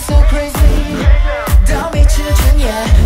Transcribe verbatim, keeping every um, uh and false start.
so crazy. Don't be children, yeah.